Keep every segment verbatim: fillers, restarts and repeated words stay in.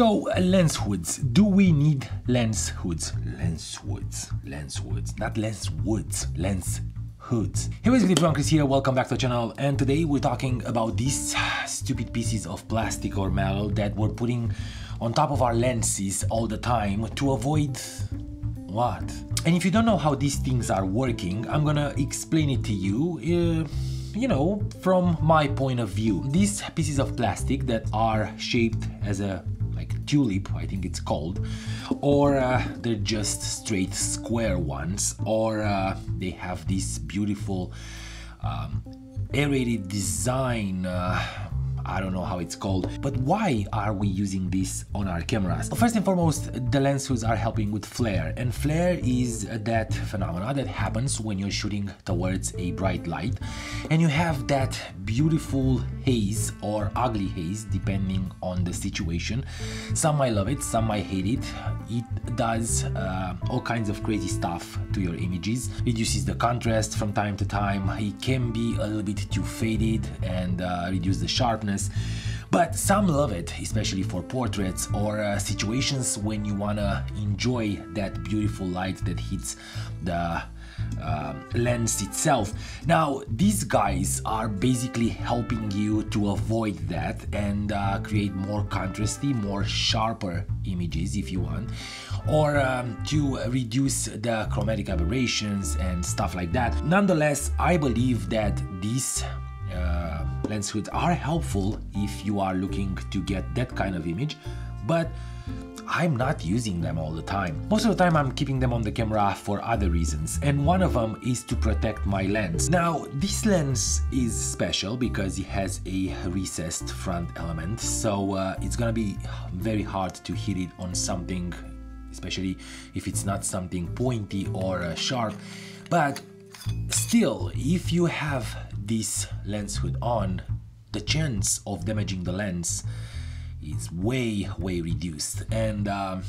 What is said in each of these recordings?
So uh, lens hoods. Do we need lens hoods? Lens hoods. Lens hoods. Not lens woods. Lens hoods. Hey, what's going on? Chris here. Welcome back to the channel. And today we're talking about these stupid pieces of plastic or metal that we're putting on top of our lenses all the time to avoid what? And if you don't know how these things are working, I'm gonna explain it to you. Uh, You know, from my point of view, these pieces of plastic that are shaped as a like tulip, I think it's called, or uh, they're just straight square ones, or uh, they have this beautiful um, aerated design. Uh, I don't know how it's called, but why are we using this on our cameras? First and foremost, the lens hoods are helping with flare, and flare is that phenomena that happens when you're shooting towards a bright light and you have that beautiful haze or ugly haze depending on the situation. Some might love it, some might hate it. It does uh, all kinds of crazy stuff to your images. It reduces the contrast from time to time. It can be a little bit too faded and uh, reduce the sharpness. But some love it, especially for portraits or uh, situations when you wanna enjoy that beautiful light that hits the uh, lens itself. Now, these guys are basically helping you to avoid that and uh, create more contrasty, more sharper images if you want, or um, to reduce the chromatic aberrations and stuff like that. Nonetheless, I believe that these Uh, lens hoods are helpful if you are looking to get that kind of image, but I'm not using them all the time. Most of the time I'm keeping them on the camera for other reasons, and one of them is to protect my lens. Now, this lens is special because it has a recessed front element, so uh, it's gonna be very hard to hit it on something, especially if it's not something pointy or uh, sharp. But still, if you have this lens hood on, the chance of damaging the lens is way way reduced, and um,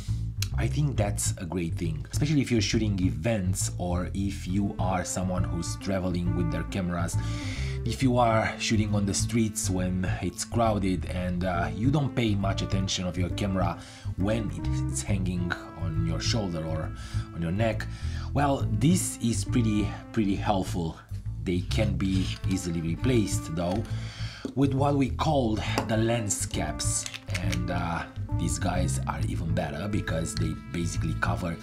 I think that's a great thing, especially if you're shooting events or if you are someone who's traveling with their cameras. If you are shooting on the streets when it's crowded and uh, you don't pay much attention of your camera when it's hanging on your shoulder or on your neck, well, this is pretty pretty helpful. They can be easily replaced though with what we call the lens caps, and uh, these guys are even better because they basically cover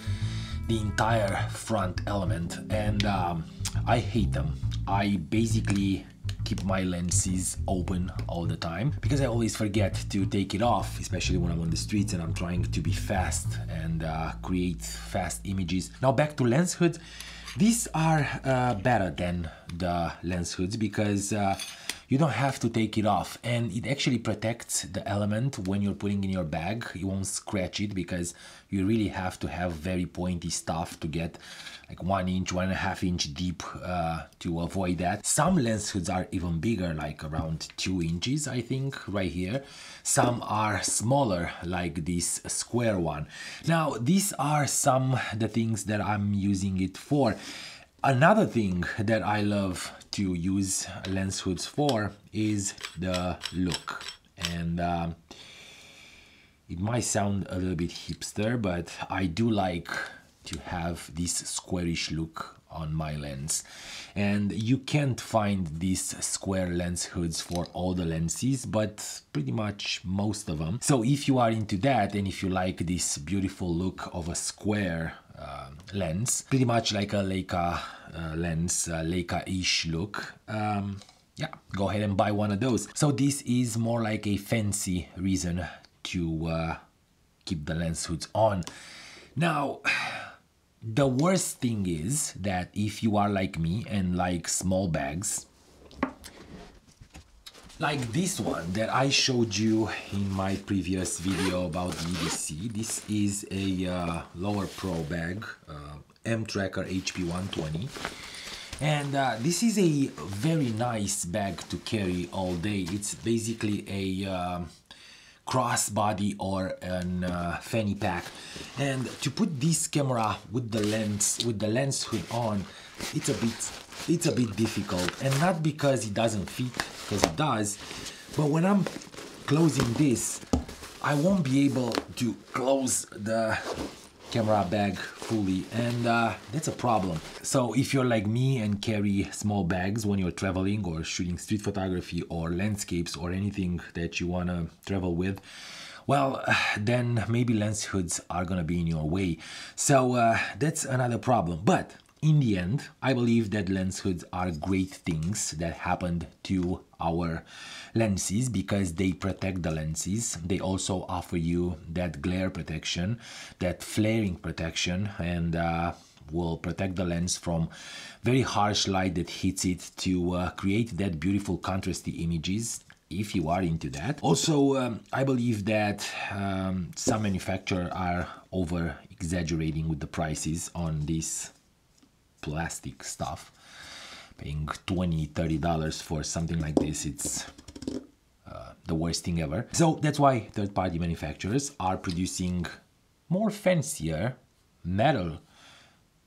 the entire front element, and um, I hate them. I basically keep my lenses open all the time because I always forget to take it off, especially when I'm on the streets and I'm trying to be fast and uh, create fast images. Now back to lens hoods. These are uh, better than the lens hoods because uh, you don't have to take it off, and it actually protects the element when you're putting in your bag. You won't scratch it because you really have to have very pointy stuff to get like one inch, one and a half inch deep uh, to avoid that. Some lens hoods are even bigger, like around two inches, I think, right here. Some are smaller, like this square one. Now, these are some the things that I'm using it for. Another thing that I love to use lens hoods for is the look, and uh, it might sound a little bit hipster, but I do like to have this squarish look on my lens, and you can't find these square lens hoods for all the lenses, but pretty much most of them. So if you are into that and if you like this beautiful look of a square Uh, lens, pretty much like a Leica uh, lens, uh, Leica-ish look, um, yeah, go ahead and buy one of those. So this is more like a fancy reason to uh, keep the lens hoods on. Now, the worst thing is that if you are like me and like small bags, like this one that I showed you in my previous video about the E D C. This is a uh, Lower Pro bag, uh, M-Tracker H P one twenty. And uh, this is a very nice bag to carry all day. It's basically a uh, crossbody or an uh, fanny pack. And to put this camera with the lens, with the lens hood on, it's a bit, it's a bit difficult. And not because it doesn't fit, because it does, but when I'm closing this, I won't be able to close the camera bag fully, and uh, that's a problem. So if you're like me and carry small bags when you're traveling or shooting street photography or landscapes or anything that you want to travel with, well, then maybe lens hoods are gonna be in your way. So uh, that's another problem. But in the end, I believe that lens hoods are great things that happened to our lenses because they protect the lenses. They also offer you that glare protection, that flaring protection, and uh, will protect the lens from very harsh light that hits it to uh, create that beautiful contrasty images, if you are into that. Also, um, I believe that um, some manufacturers are over-exaggerating with the prices on this plastic stuff. Paying twenty, thirty dollars for something like this, it's uh, the worst thing ever. So that's why third-party manufacturers are producing more fancier metal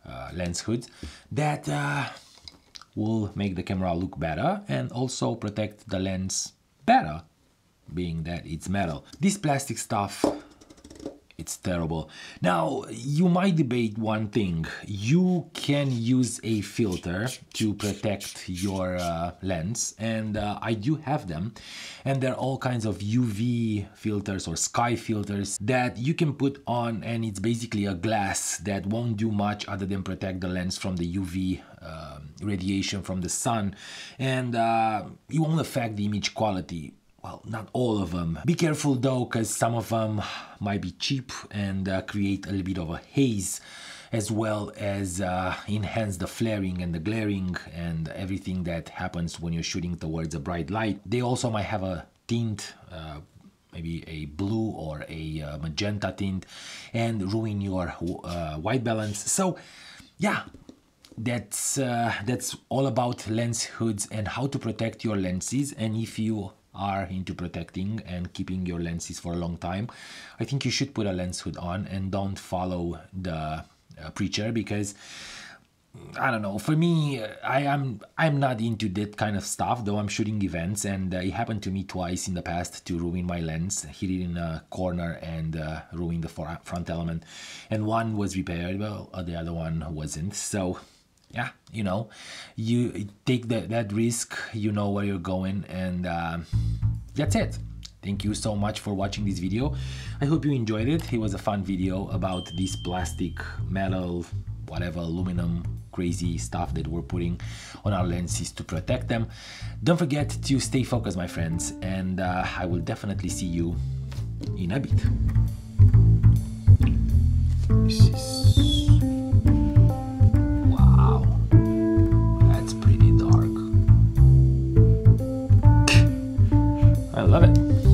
uh, lens hoods that uh, will make the camera look better and also protect the lens better, being that it's metal. This plastic stuff, it's terrible. Now, you might debate one thing. You can use a filter to protect your uh, lens, and uh, I do have them. And there are all kinds of U V filters or sky filters that you can put on, and it's basically a glass that won't do much other than protect the lens from the U V uh, radiation from the sun, and uh, it won't affect the image quality. Well, not all of them. Be careful though, because some of them might be cheap and uh, create a little bit of a haze, as well as uh, enhance the flaring and the glaring and everything that happens when you're shooting towards a bright light. They also might have a tint, uh, maybe a blue or a uh, magenta tint, and ruin your uh, white balance. So yeah, that's, uh, that's all about lens hoods and how to protect your lenses. And if you are into protecting and keeping your lenses for a long time, I think you should put a lens hood on and don't follow the uh, preacher, because I don't know, for me, I am I'm not into that kind of stuff, though I'm shooting events, and uh, it happened to me twice in the past to ruin my lens. Hit it in a corner and uh, ruin the front element, and one was repaired, well, the other one wasn't. So yeah, you know, you take that, that risk, you know where you're going, and uh, that's it. Thank you so much for watching this video. I hope you enjoyed it. It was a fun video about this plastic, metal, whatever, aluminum, crazy stuff that we're putting on our lenses to protect them. Don't forget to stay focused, my friends, and uh, I will definitely see you in a bit. This is... I love it.